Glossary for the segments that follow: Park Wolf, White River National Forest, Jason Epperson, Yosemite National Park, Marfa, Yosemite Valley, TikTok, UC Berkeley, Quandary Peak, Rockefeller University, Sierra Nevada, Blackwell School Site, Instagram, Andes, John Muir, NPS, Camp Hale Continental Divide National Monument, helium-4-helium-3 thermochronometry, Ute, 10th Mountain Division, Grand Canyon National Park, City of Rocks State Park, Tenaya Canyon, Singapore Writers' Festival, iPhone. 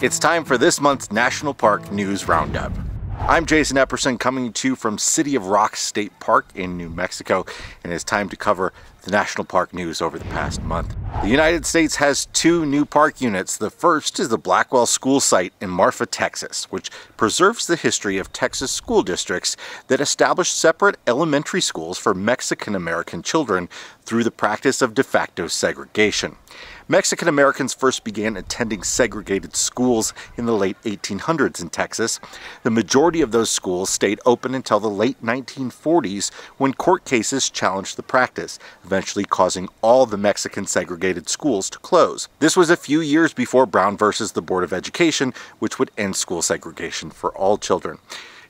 It's time for this month's National Park News Roundup. I'm Jason Epperson, coming to you from City of Rocks State Park in New Mexico, and it's time to cover the national park news over the past month. The United States has two new park units. The first is the Blackwell School Site in Marfa, Texas, which preserves the history of Texas school districts that established separate elementary schools for Mexican-American children through the practice of de facto segregation. Mexican Americans first began attending segregated schools in the late 1800s in Texas. The majority of those schools stayed open until the late 1940s, when court cases challenged the practice, eventually causing all the Mexican segregated schools to close. This was a few years before Brown v. the Board of Education, which would end school segregation for all children.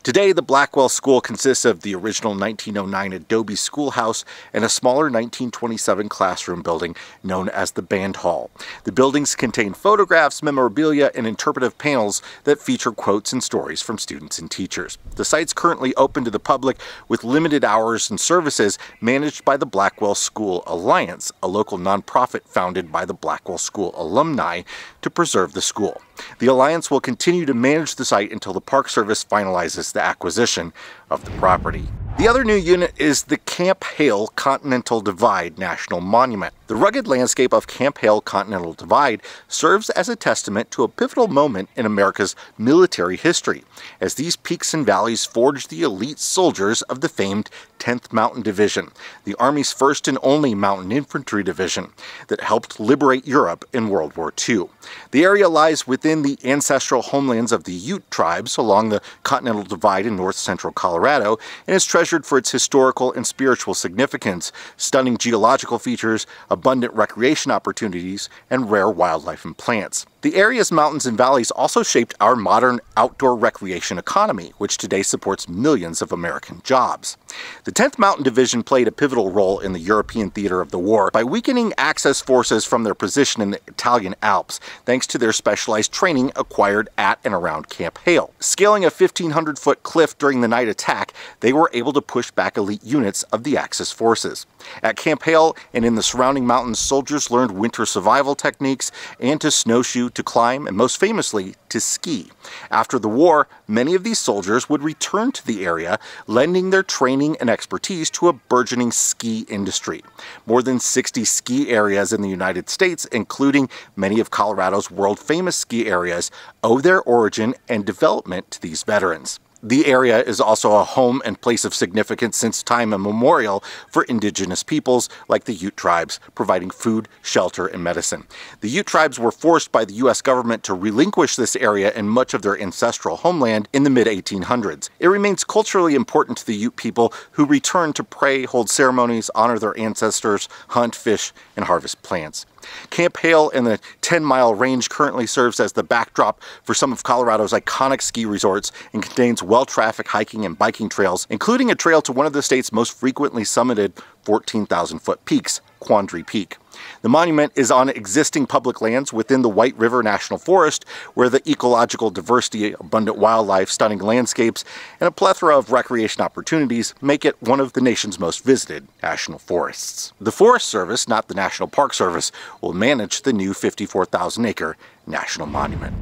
Today, the Blackwell School consists of the original 1909 adobe schoolhouse and a smaller 1927 classroom building known as the Band Hall. The buildings contain photographs, memorabilia, and interpretive panels that feature quotes and stories from students and teachers. The site's currently open to the public with limited hours and services managed by the Blackwell School Alliance, a local nonprofit founded by the Blackwell School alumni to preserve the school. The Alliance will continue to manage the site until the Park Service finalizes the acquisition of the property. The other new unit is the Camp Hale Continental Divide National Monument. The rugged landscape of Camp Hale Continental Divide serves as a testament to a pivotal moment in America's military history, as these peaks and valleys forged the elite soldiers of the famed 10th Mountain Division, the Army's first and only mountain infantry division that helped liberate Europe in World War II. The area lies within the ancestral homelands of the Ute tribes along the Continental Divide in north central Colorado, and is treasured for its historical and spiritual significance, stunning geological features, abundant recreation opportunities, and rare wildlife and plants. The area's mountains and valleys also shaped our modern outdoor recreation economy, which today supports millions of American jobs. The 10th Mountain Division played a pivotal role in the European theater of the war by weakening Axis forces from their position in the Italian Alps, thanks to their specialized training acquired at and around Camp Hale. Scaling a 1,500-foot cliff during the night attack, they were able to push back elite units of the Axis forces. At Camp Hale and in the surrounding mountains, soldiers learned winter survival techniques and to snowshoe, to climb, and most famously, to ski. After the war, many of these soldiers would return to the area, lending their training and expertise to a burgeoning ski industry. More than 60 ski areas in the United States, including many of Colorado's world-famous ski areas, owe their origin and development to these veterans. The area is also a home and place of significance since time immemorial for indigenous peoples like the Ute tribes, providing food, shelter, and medicine. The Ute tribes were forced by the U.S. government to relinquish this area and much of their ancestral homeland in the mid-1800s. It remains culturally important to the Ute people, who return to pray, hold ceremonies, honor their ancestors, hunt, fish, and harvest plants. Camp Hale and the 10-mile range currently serves as the backdrop for some of Colorado's iconic ski resorts and contains well-trafficked hiking and biking trails, including a trail to one of the state's most frequently summited 14,000-foot peaks, Quandary Peak. The monument is on existing public lands within the White River National Forest, where the ecological diversity, abundant wildlife, stunning landscapes, and a plethora of recreation opportunities make it one of the nation's most visited national forests. The Forest Service, not the National Park Service, will manage the new 54,000-acre national monument.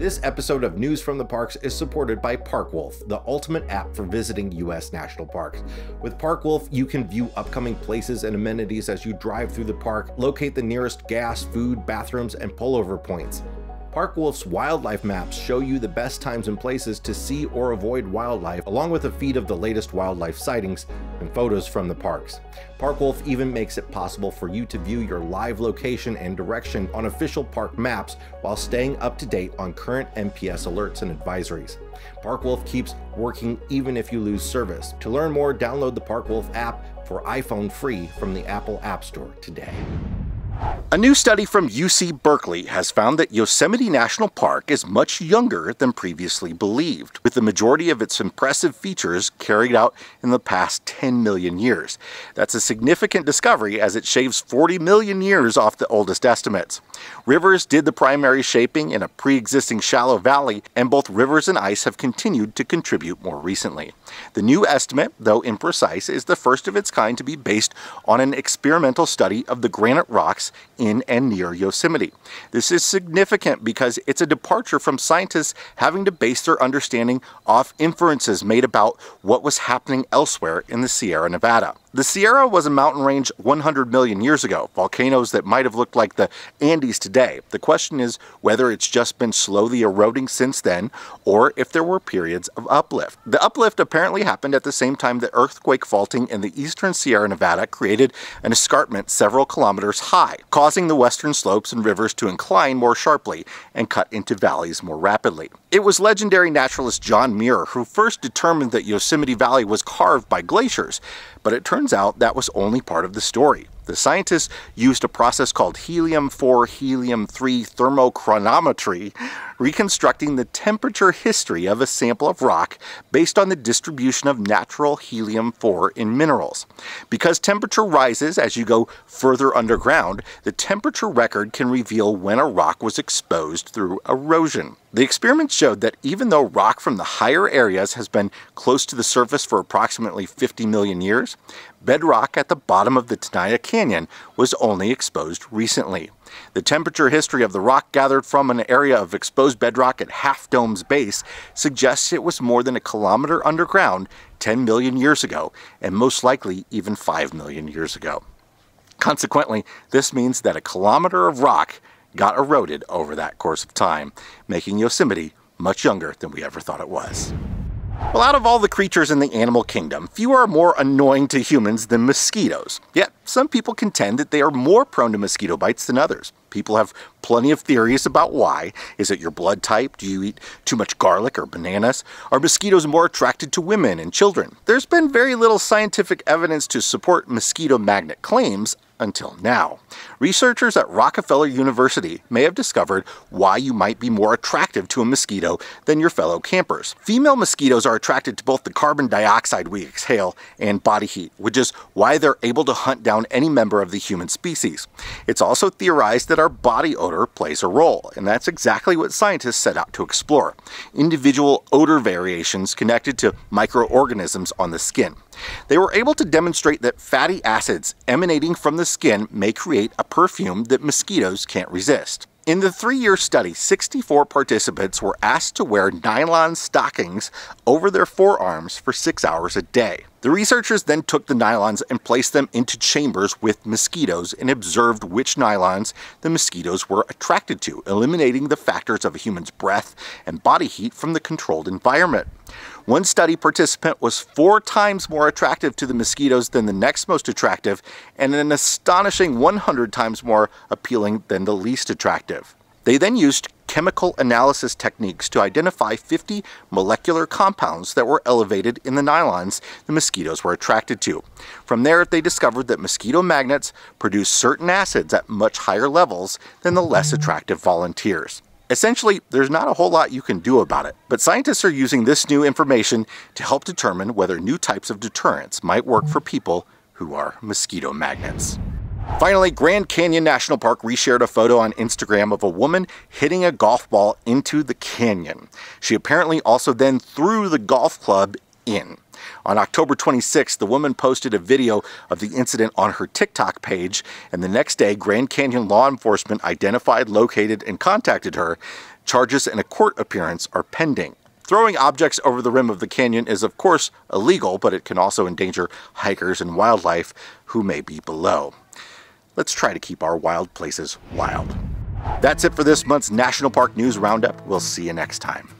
This episode of News from the Parks is supported by Park Wolf, the ultimate app for visiting U.S. national parks. With Park Wolf, you can view upcoming places and amenities as you drive through the park, locate the nearest gas, food, bathrooms, and pullover points. Park Wolf's wildlife maps show you the best times and places to see or avoid wildlife, along with a feed of the latest wildlife sightings and photos from the parks. Park Wolf even makes it possible for you to view your live location and direction on official park maps while staying up to date on current NPS alerts and advisories. Park Wolf keeps working even if you lose service. To learn more, download the Park Wolf app for iPhone free from the Apple App Store today. A new study from UC Berkeley has found that Yosemite National Park is much younger than previously believed, with the majority of its impressive features carried out in the past 10 million years. That's a significant discovery, as it shaves 40 million years off the oldest estimates. Rivers did the primary shaping in a pre-existing shallow valley, and both rivers and ice have continued to contribute more recently. The new estimate, though imprecise, is the first of its kind to be based on an experimental study of the granite rocks in and near Yosemite. This is significant because it's a departure from scientists having to base their understanding off inferences made about what was happening elsewhere in the Sierra Nevada. The Sierra was a mountain range 100 million years ago, volcanoes that might have looked like the Andes today. The question is whether it's just been slowly eroding since then, or if there were periods of uplift. The uplift apparently happened at the same time the earthquake faulting in the eastern Sierra Nevada created an escarpment several kilometers high, causing the western slopes and rivers to incline more sharply and cut into valleys more rapidly. It was legendary naturalist John Muir who first determined that Yosemite Valley was carved by glaciers, but it turns out that was only part of the story. The scientists used a process called helium-4-helium-3 thermochronometry, reconstructing the temperature history of a sample of rock based on the distribution of natural helium-4 in minerals. Because temperature rises as you go further underground, the temperature record can reveal when a rock was exposed through erosion. The experiments showed that even though rock from the higher areas has been close to the surface for approximately 50 million years, bedrock at the bottom of the Tenaya Canyon was only exposed recently. The temperature history of the rock gathered from an area of exposed bedrock at Half Dome's base suggests it was more than a kilometer underground 10 million years ago, and most likely even 5 million years ago. Consequently, this means that a kilometer of rock got eroded over that course of time, making Yosemite much younger than we ever thought it was. Well, out of all the creatures in the animal kingdom, few are more annoying to humans than mosquitoes. Yet, some people contend that they are more prone to mosquito bites than others. People have plenty of theories about why. Is it your blood type? Do you eat too much garlic or bananas? Are mosquitoes more attracted to women and children? There's been very little scientific evidence to support mosquito magnet claims until now. Researchers at Rockefeller University may have discovered why you might be more attractive to a mosquito than your fellow campers. Female mosquitoes are attracted to both the carbon dioxide we exhale and body heat, which is why they're able to hunt down any member of the human species. It's also theorized that our body odor plays a role, and that's exactly what scientists set out to explore: individual odor variations connected to microorganisms on the skin. They were able to demonstrate that fatty acids emanating from the skin may create a perfume that mosquitoes can't resist. In the three-year study, 64 participants were asked to wear nylon stockings over their forearms for 6 hours a day. The researchers then took the nylons and placed them into chambers with mosquitoes and observed which nylons the mosquitoes were attracted to, eliminating the factors of a human's breath and body heat from the controlled environment. One study participant was 4 times more attractive to the mosquitoes than the next most attractive, and an astonishing 100 times more appealing than the least attractive. They then used chemical analysis techniques to identify 50 molecular compounds that were elevated in the nylons the mosquitoes were attracted to. From there, they discovered that mosquito magnets produce certain acids at much higher levels than the less attractive volunteers. Essentially, there's not a whole lot you can do about it, but scientists are using this new information to help determine whether new types of deterrents might work for people who are mosquito magnets. Finally, Grand Canyon National Park reshared a photo on Instagram of a woman hitting a golf ball into the canyon. She apparently also then threw the golf club in. On October 26th, the woman posted a video of the incident on her TikTok page, and the next day, Grand Canyon law enforcement identified, located, and contacted her. Charges and a court appearance are pending. Throwing objects over the rim of the canyon is, of course, illegal, but it can also endanger hikers and wildlife who may be below. Let's try to keep our wild places wild. That's it for this month's National Park News Roundup. We'll see you next time.